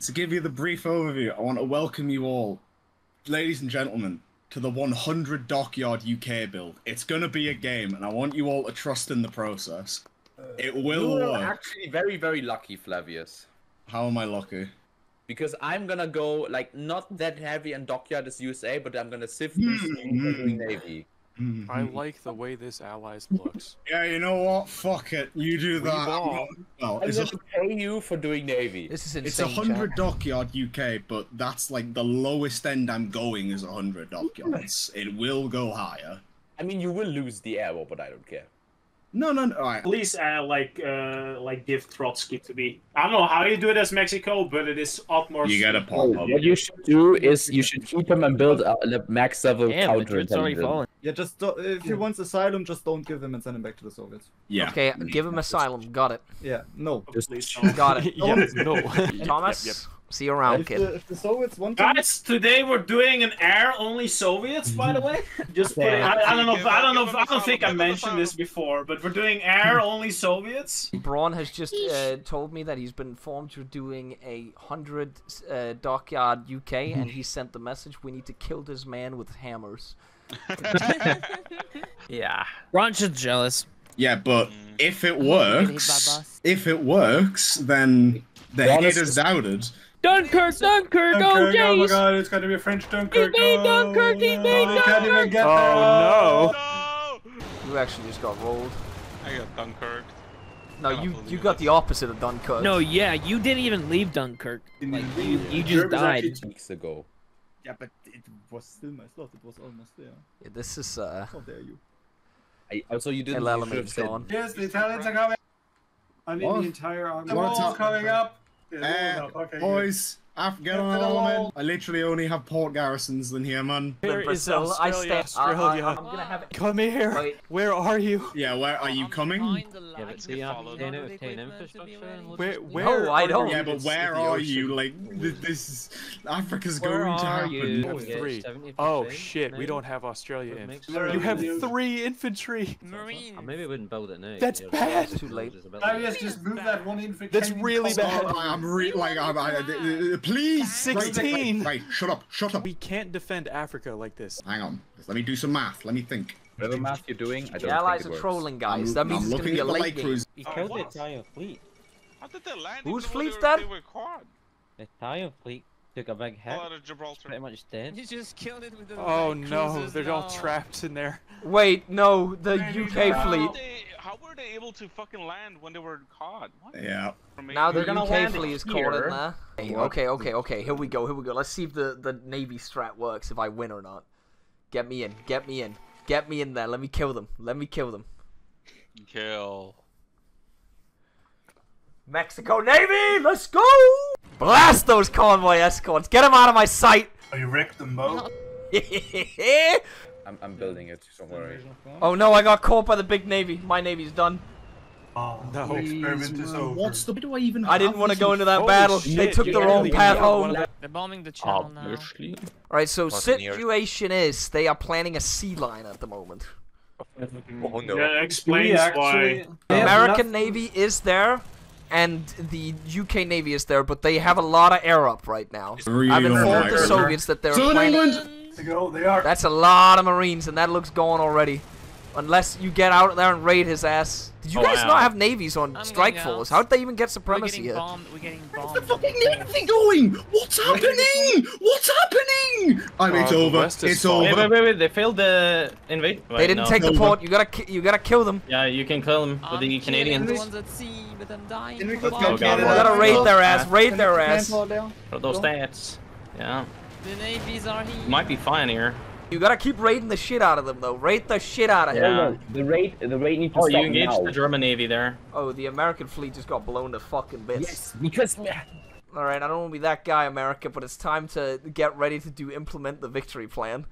To give you the brief overview, I want to welcome you all, ladies and gentlemen, to the 100 Dockyard UK build. It's going to be a game, and I want you all to trust in the process. It will work. You're actually very, very lucky, Flavius. How am I lucky? Because I'm going to go, like, not that heavy on Dockyard as USA, but I'm going to sift this thing Navy. I like the way this allies looks. Yeah, you know what? Fuck it. You do that. I'm going to pay you for doing Navy. This is insane. It's 100 Dockyard UK, but that's like the lowest end I'm going is 100 Dockyards. It will go higher. I mean, you will lose the air war, but I don't care. No, no, no. All right. Please, like give Trotsky to me. I don't know how you do it as Mexico, but it is utmost. You gotta pop up. What you should do is you should keep him and build a max level counter. Yeah, just if he wants asylum, just don't give him and send him back to the Soviets. Yeah. Okay, give him asylum. Got it. Yeah. No. Please don't. Got it. No. Thomas. Yep. See you around, kid. If the Soviets want to... Guys, today we're doing an air-only Soviets, by the way. Just put it, I don't think I mentioned this before, but we're doing air-only Soviets. Braun has just told me that he's been informed you're doing 100 Dockyard UK, and he sent the message, we need to kill this man with hammers. Yeah. Braun's just jealous. Yeah, but if it works, then the haters doubted. Dunkirk, Dunkirk, oh yes! Oh my god, it's gonna be a French Dunkirk. He made Dunkirk, he made Dunkirk! Can't even get there. Oh no! You actually just got rolled. I got Dunkirk. No, you got the opposite of Dunkirk. No, yeah, you didn't even leave Dunkirk. Like, you just died 2 weeks ago. Yeah, but it was still my slot. It was almost there. Yeah, this is How dare you? Also, you didn't leave. Yes, the Italians are coming. I mean, the entire army. The wall's coming up. Okay, boys, African element. I literally only have port garrisons in here, man. Where is Australia? I'm gonna have it. Come here. Wait. Where are you? Yeah, where are you coming? Yeah, but the where I don't. Yeah, but where are you? Like, this is... Africa's going to happen. Oh, three. Oh shit, we don't have Australia in. You have 3 infantry. Marines. Maybe we wouldn't build it now. That's bad. Too late. Just move that 1 infantry. That's really bad. Please, 16. Right, shut up, shut up. We can't defend Africa like this. Hang on, let me do some math. Let me think. Whatever math you're doing, I don't think it works. The allies are trolling, guys. That means it's gonna be a late game. He killed the Italian fleet. Whose fleet's that? The Italian fleet took a big hit. All out of Gibraltar. Pretty much dead. He just killed it with the. Oh no, they're all trapped in there. Wait, no, the UK fleet. How were they able to fucking land when they were caught? What? Yeah. Now the UK fleet is caught in there. Okay, here we go, Let's see if the Navy strat works, if I win or not. Get me in, Get me in there, let me kill them, Kill. Mexico Navy, let's go! Blast those convoy escorts, get them out of my sight! Oh, you wrecked them both? I'm building it, don't worry. Oh no, I got caught by the big Navy. My Navy's done. Oh, no. The experiment is over. Why do I even have? I didn't want to go into that battle. Shit. They took the wrong path home. They're bombing the channel now. Alright, so situation is, they are planning a sea line at the moment. Oh no. That explains why. The American Navy is there, and the UK Navy is there, but they have a lot of air up right now. I've informed the Soviets that they're planning... They are. That's a lot of Marines, and that looks gone already. Unless you get out there and raid his ass. Did you guys not have navies on strike force? How'd they even get supremacy here? Where's the fucking navy going? What's happening? It's over. It's over. Wait. They failed the invade. They didn't take the port. You gotta kill them. Yeah, you can kill them with the Canadians. You gotta raid their ass. Raid their ass. For those stats. Yeah. The navies are here. Might be fine here. You gotta keep raiding the shit out of them, though. Raid the shit out of them. Yeah, the raid needs to stop now. Oh, you engaged the German Navy there. Oh, the American fleet just got blown to fucking bits. Yes, because... Alright, I don't want to be that guy, America, but it's time to get ready to implement the victory plan.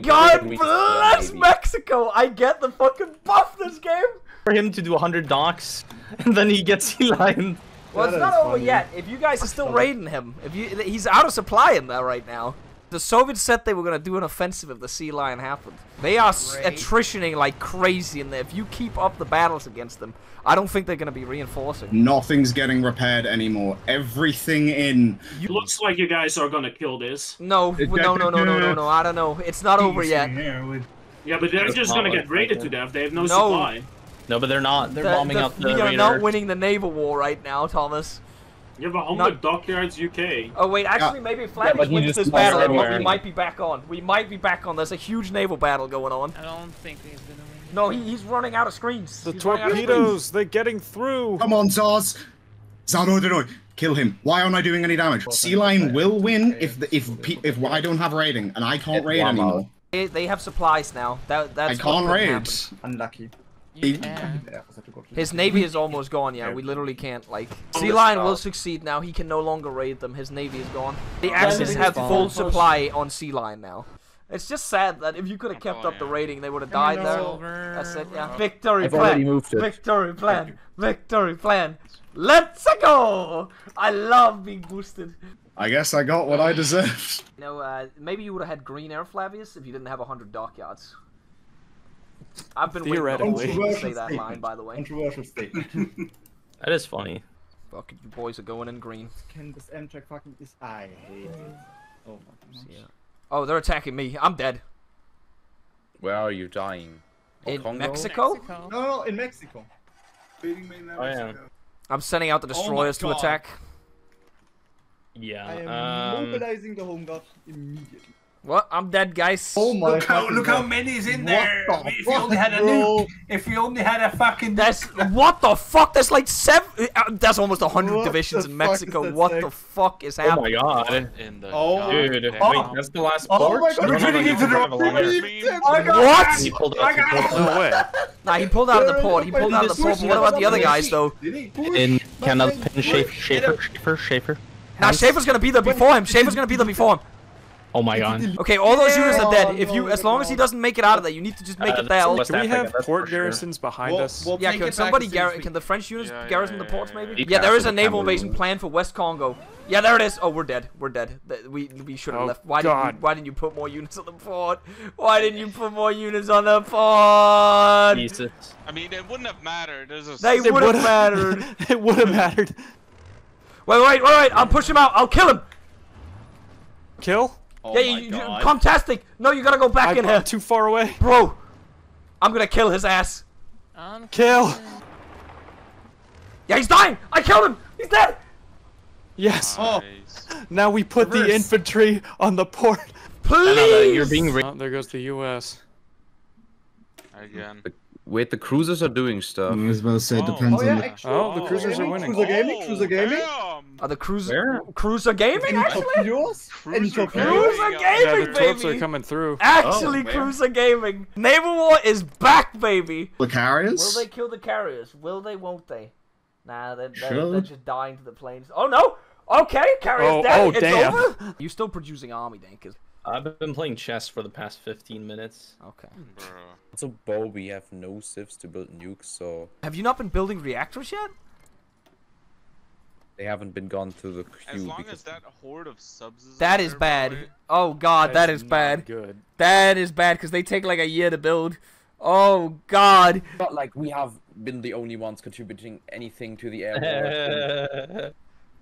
God bless Mexico! I get the fucking buff this game! For him to do 100 docks, and then he gets he lined. Well, it's not over yet. If you guys are still raiding him, he's out of supply in there right now. The Soviets said they were gonna do an offensive if the Sea Lion happened. They are attritioning like crazy in there. If you keep up the battles against them, I don't think they're gonna be reinforcing. Nothing's getting repaired anymore. Everything in. It looks like you guys are gonna kill this. No, no. I don't know. It's not over yet. Yeah, but they're just gonna get raided to death. They have no supply. No, but they're not. They're bombing up the. We are not winning the naval war right now, Thomas. Yeah, but home with Dockyards UK. Oh wait, actually maybe Flavius wins this battle and we might be back on. We might be back on. There's a huge naval battle going on. I don't think he's gonna win. No, he's running out of screens. The torpedoes, they're getting through. Come on, Zaz. Zarodoroi, kill him. Why aren't I doing any damage? Sea Lion will win if I don't have raiding and I can't raid anymore. They have supplies now. That's I can't raid. Unlucky. Yeah. His navy is almost gone, yeah, we literally can't, like... Sea Lion will succeed now, he can no longer raid them, his navy is gone. The Axis have full supply on Sea Lion now. It's just sad that if you could have kept up the raiding, they would have died there. That's it, yeah. Victory plan! Victory plan! Victory plan! Let's go! I love being boosted. I guess I got what I deserved. You know, maybe you would have had green air, Flavius, if you didn't have 100 dockyards. I've been waiting to say that line, by the way. Controversial statement. That is funny. Fuck it, you boys are going in green. Can this Amtrak fucking is I hate it. Oh my gosh. Yeah. Oh, they're attacking me. I'm dead. Where are you dying? In Congo? Mexico? No, in Mexico. I'm sending out the destroyers to attack. Yeah. I am mobilizing the home guard immediately. What? I'm dead, guys. Oh my look how many's in there. If we only had a nuke. If we only had a fucking. That's what the fuck. There's like seven. That's almost 100 divisions in Mexico. What the fuck is happening? Oh my god. Oh dude. Wait, that's the last part. We're turning into the what? No way. Nah, he pulled out of the port. He pulled out of the port. What about the other guys though? In Canada, Shaper. Nah, Shaper's gonna be there before him. Oh my god. Okay, all those units are dead. If you, as long as he doesn't make it out of there, you need to just make it there. Can we have port garrisons behind us? Yeah, can somebody garrison, can the French units garrison the ports maybe? Yeah, there is a naval invasion planned for West Congo. Yeah, there it is. Oh, we're dead. We're dead. We should have left. Why didn't you put more units on the port? Why didn't you put more units on the port? Jesus. I mean, it wouldn't have mattered. They would have mattered. It would have mattered. Wait, I'll push him out. I'll kill him. Kill? Oh yeah, fantastic! No, you gotta go back in here. Too far away, bro. I'm gonna kill his ass. Kill. Yeah, he's dying. I killed him. He's dead. Yes. Oh. Now we put the infantry on the port. Please. You're being there goes the U.S. again. Wait, the cruisers are doing stuff. I was about to say, it depends on the... the cruisers are winning. Cruiser gaming? Are the cruiser gaming, actually? Cruiser gaming, baby! Yeah, the torps are coming through. Actually, cruiser gaming. Naval war is back, baby! The carriers? Will they kill the carriers? Will they, won't they? Nah, they're just dying to the planes. Oh, no! Okay, carriers dead! Oh, it's over? You're still producing army, Dank. I've been playing chess for the past 15 minutes. Okay. So, Bo, we have no civs to build nukes, so... Have you not been building reactors yet? They haven't been gone through the queue. As long as that horde of subs is... That is bad. Oh, God, that is bad. Good. That is bad, because they take like a year to build. Oh, God. But, like, we have been the only ones contributing anything to the air. Alright,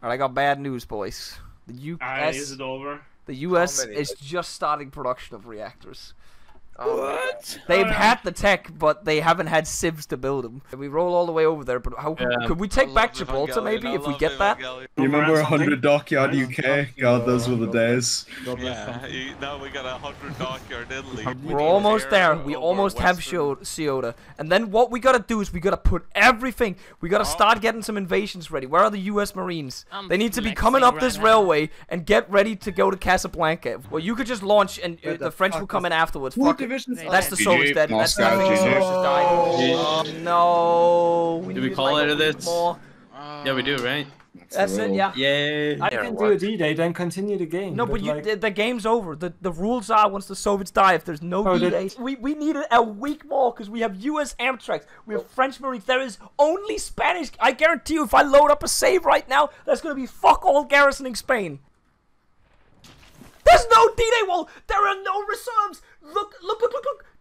I got bad news, boys. The US... is it over? The US is just starting production of reactors. What? They've had the tech, but they haven't had civs to build them. We roll all the way over there, but how could we take back Gibraltar maybe if we get that? You remember 100 Dockyard UK? God, those were the days. Yeah, now we got 100 Dockyard Italy. We're almost there. We almost have Ceuta. And then what we gotta do is we gotta put everything. We gotta start getting some invasions ready. Where are the US Marines? They need to be coming up this railway and get ready to go to Casablanca. Well, you could just launch and the French will come in afterwards. Fuck. That's the Soviets dead. That's the Soviets dying. No. Do we call it this? Yeah, we do, right? That's it, yeah. Yay. I can do a D-Day, then continue the game. No, but you, the game's over. The rules are once the Soviets die, if there's no D-Day. We needed a week more because we have US Amtrak. We have French Marines. There is only Spanish. I guarantee you if I load up a save right now, there's going to be fuck all garrisoning Spain. There's no D-Day wall. There are no reserves. Look.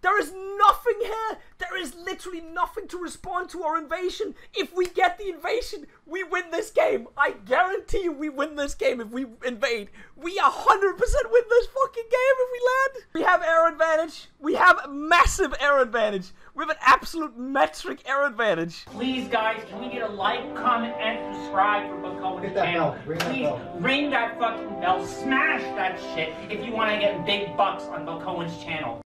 There is nothing here. There is literally nothing to respond to our invasion. If we get the invasion, we win this game. I guarantee you we win this game if we invade. We 100% win this fucking game if we land. We have air advantage. We have massive air advantage. We have an absolute metric air advantage. Please, guys, can we get a like, comment, and subscribe for Boko's channel? Please ring that fucking bell. Smash that shit if you want to get big bucks on Boko's channel.